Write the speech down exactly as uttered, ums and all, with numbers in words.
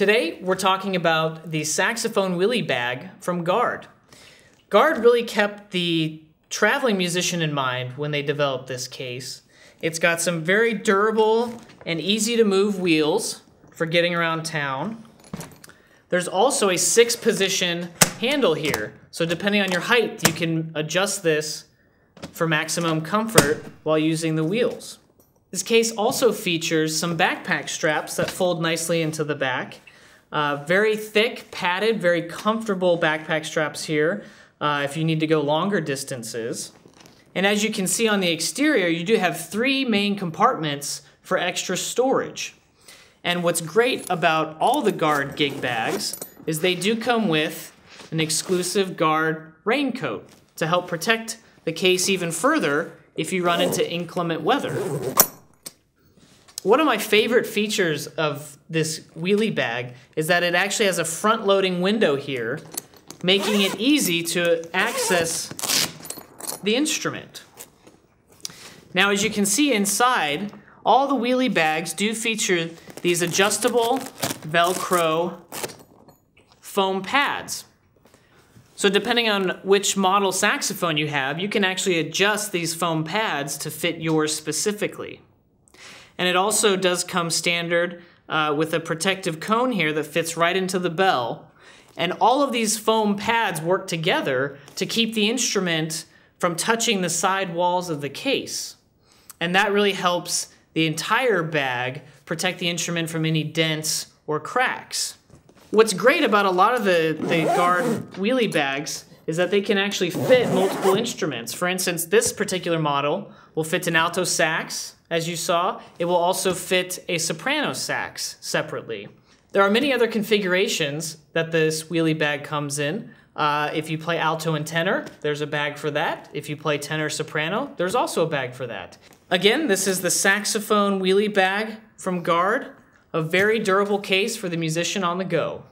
Today, we're talking about the saxophone Willie bag from Gard. Gard really kept the traveling musician in mind when they developed this case. It's got some very durable and easy to move wheels for getting around town. There's also a six position handle here. So depending on your height, you can adjust this for maximum comfort while using the wheels. This case also features some backpack straps that fold nicely into the back. Uh, very thick, padded, very comfortable backpack straps here uh, if you need to go longer distances. And as you can see on the exterior, you do have three main compartments for extra storage. And what's great about all the Gard gig bags is they do come with an exclusive Gard raincoat to help protect the case even further if you run into inclement weather. One of my favorite features of this wheelie bag is that it actually has a front-loading window here, making it easy to access the instrument. Now, as you can see inside, all the wheelie bags do feature these adjustable Velcro foam pads. So depending on which model saxophone you have, you can actually adjust these foam pads to fit yours specifically. And it also does come standard uh, with a protective cone here that fits right into the bell. And all of these foam pads work together to keep the instrument from touching the side walls of the case. And that really helps the entire bag protect the instrument from any dents or cracks. What's great about a lot of the, the Gard wheelie bags is that they can actually fit multiple instruments. For instance, this particular model will fit an alto sax. As you saw, it will also fit a soprano sax separately. There are many other configurations that this wheelie bag comes in. Uh, if you play alto and tenor, there's a bag for that. If you play tenor soprano, there's also a bag for that. Again, this is the saxophone wheelie bag from Gard, a very durable case for the musician on the go.